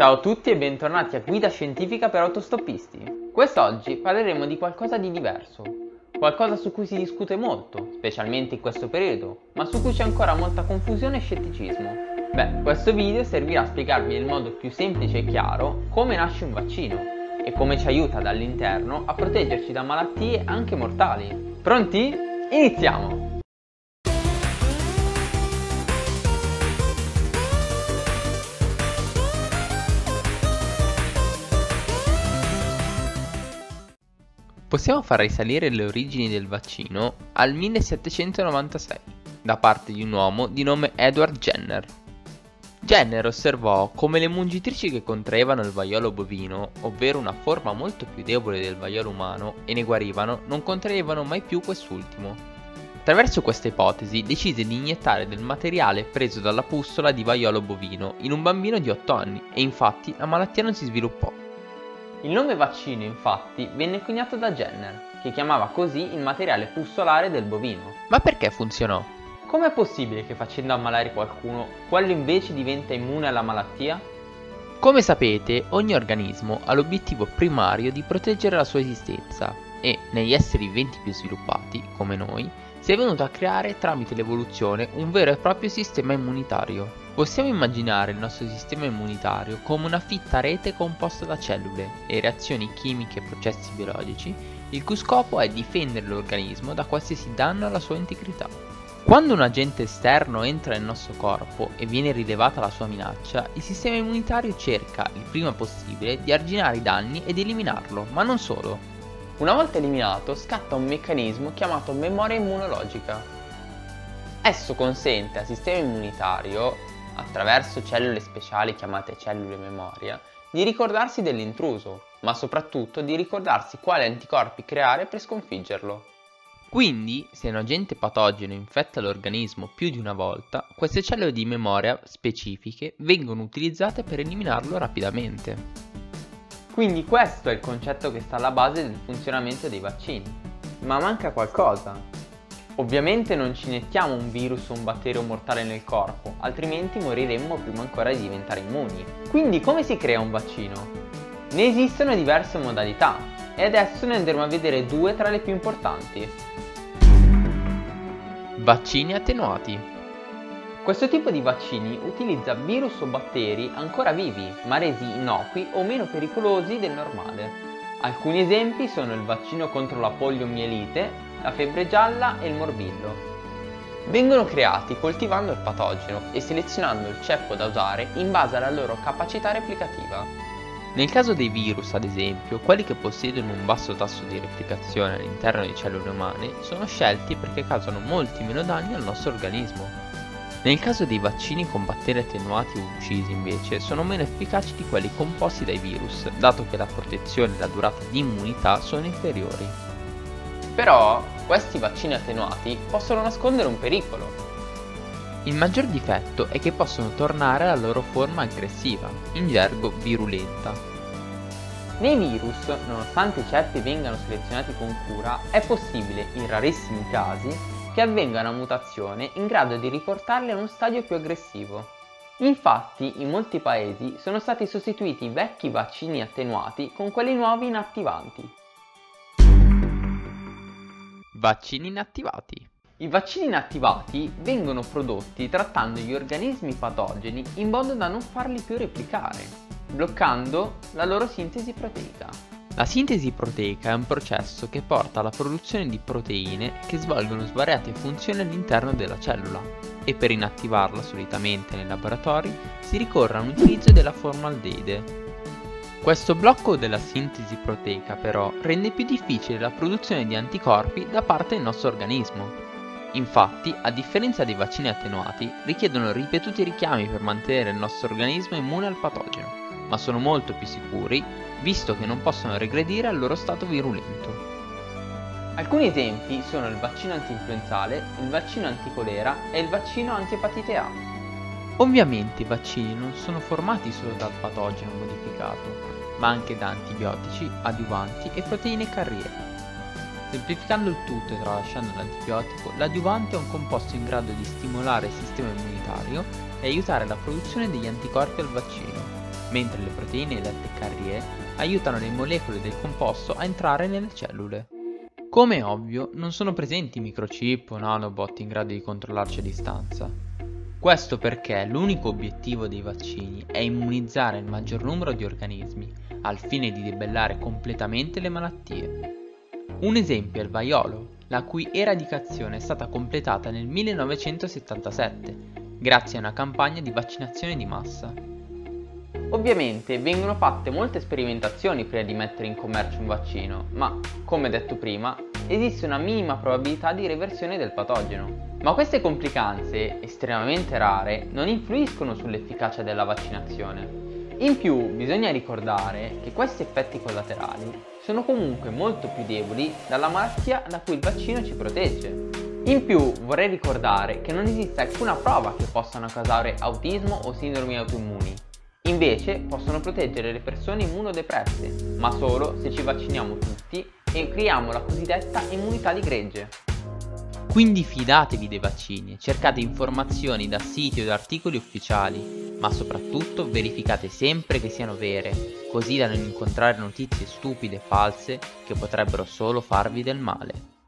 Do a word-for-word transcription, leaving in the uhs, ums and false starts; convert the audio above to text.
Ciao a tutti e bentornati a Guida Scientifica per Autostoppisti. Quest'oggi parleremo di qualcosa di diverso, qualcosa su cui si discute molto, specialmente in questo periodo, ma su cui c'è ancora molta confusione e scetticismo. Beh, questo video servirà a spiegarvi nel modo più semplice e chiaro come nasce un vaccino e come ci aiuta dall'interno a proteggerci da malattie anche mortali. Pronti? Iniziamo! Possiamo far risalire le origini del vaccino al millesettecentonovantasei, da parte di un uomo di nome Edward Jenner. Jenner osservò come le mungitrici che contraevano il vaiolo bovino, ovvero una forma molto più debole del vaiolo umano, e ne guarivano, non contraevano mai più quest'ultimo. Attraverso questa ipotesi decise di iniettare del materiale preso dalla pussola di vaiolo bovino in un bambino di otto anni e infatti la malattia non si sviluppò. Il nome vaccino infatti venne coniato da Jenner, che chiamava così il materiale pussolare del bovino. Ma perché funzionò? Com'è possibile che facendo ammalare qualcuno, quello invece diventa immune alla malattia? Come sapete, ogni organismo ha l'obiettivo primario di proteggere la sua esistenza e, negli esseri viventi più sviluppati, come noi, si è venuto a creare tramite l'evoluzione un vero e proprio sistema immunitario. Possiamo immaginare il nostro sistema immunitario come una fitta rete composta da cellule e reazioni chimiche e processi biologici, il cui scopo è difendere l'organismo da qualsiasi danno alla sua integrità. Quando un agente esterno entra nel nostro corpo e viene rilevata la sua minaccia, il sistema immunitario cerca, il prima possibile, di arginare i danni ed eliminarlo, ma non solo. Una volta eliminato, scatta un meccanismo chiamato memoria immunologica. Esso consente al sistema immunitario, attraverso cellule speciali chiamate cellule memoria, di ricordarsi dell'intruso, ma soprattutto di ricordarsi quali anticorpi creare per sconfiggerlo. Quindi, se un agente patogeno infetta l'organismo più di una volta, queste cellule di memoria specifiche vengono utilizzate per eliminarlo rapidamente. Quindi questo è il concetto che sta alla base del funzionamento dei vaccini. Ma manca qualcosa. Ovviamente non ci iniettiamo un virus o un batterio mortale nel corpo, altrimenti moriremmo prima ancora di diventare immuni. Quindi come si crea un vaccino? Ne esistono diverse modalità e adesso ne andremo a vedere due tra le più importanti. Vaccini attenuati. Questo tipo di vaccini utilizza virus o batteri ancora vivi, ma resi innocui o meno pericolosi del normale. Alcuni esempi sono il vaccino contro la poliomielite, la febbre gialla e il morbillo. Vengono creati coltivando il patogeno e selezionando il ceppo da usare in base alla loro capacità replicativa. Nel caso dei virus, ad esempio, quelli che possiedono un basso tasso di replicazione all'interno di cellule umane sono scelti perché causano molti meno danni al nostro organismo. Nel caso dei vaccini con batteri attenuati o uccisi, invece, sono meno efficaci di quelli composti dai virus, dato che la protezione e la durata di immunità sono inferiori. Però questi vaccini attenuati possono nascondere un pericolo. Il maggior difetto è che possono tornare alla loro forma aggressiva, in gergo virulenta. Nei virus, nonostante certi vengano selezionati con cura, è possibile, in rarissimi casi, che avvenga una mutazione in grado di riportarli a uno stadio più aggressivo. Infatti, in molti paesi sono stati sostituiti vecchi vaccini attenuati con quelli nuovi inattivanti. Vaccini inattivati. I vaccini inattivati vengono prodotti trattando gli organismi patogeni in modo da non farli più replicare, bloccando la loro sintesi proteica. La sintesi proteica è un processo che porta alla produzione di proteine che svolgono svariate funzioni all'interno della cellula e per inattivarla solitamente nei laboratori si ricorre all'utilizzo della formaldeide. Questo blocco della sintesi proteica però rende più difficile la produzione di anticorpi da parte del nostro organismo. Infatti, a differenza dei vaccini attenuati, richiedono ripetuti richiami per mantenere il nostro organismo immune al patogeno, ma sono molto più sicuri visto che non possono regredire al loro stato virulento. Alcuni esempi sono il vaccino antinfluenzale, il vaccino anticolera e il vaccino antiepatite A. Ovviamente i vaccini non sono formati solo dal patogeno modificato, ma anche da antibiotici, adiuvanti e proteine carriere. Semplificando il tutto e tralasciando l'antibiotico, l'adiuvante è un composto in grado di stimolare il sistema immunitario e aiutare la produzione degli anticorpi al vaccino. mentre le proteine e dette carriere aiutano le molecole del composto a entrare nelle cellule. Come è ovvio, non sono presenti microchip o nanobot in grado di controllarci a distanza. Questo perché l'unico obiettivo dei vaccini è immunizzare il maggior numero di organismi, al fine di debellare completamente le malattie. Un esempio è il vaiolo, la cui eradicazione è stata completata nel millenovecentosettantasette, grazie a una campagna di vaccinazione di massa. Ovviamente vengono fatte molte sperimentazioni prima di mettere in commercio un vaccino, ma, come detto prima, esiste una minima probabilità di reversione del patogeno. Ma queste complicanze, estremamente rare, non influiscono sull'efficacia della vaccinazione. In più, bisogna ricordare che questi effetti collaterali sono comunque molto più deboli dalla malattia da cui il vaccino ci protegge. In più vorrei ricordare che non esiste alcuna prova che possano causare autismo o sindromi autoimmuni, invece possono proteggere le persone immunodepresse, ma solo se ci vacciniamo tutti e creiamo la cosiddetta immunità di gregge. Quindi fidatevi dei vaccini, cercate informazioni da siti o da articoli ufficiali, ma soprattutto verificate sempre che siano vere, così da non incontrare notizie stupide e false che potrebbero solo farvi del male.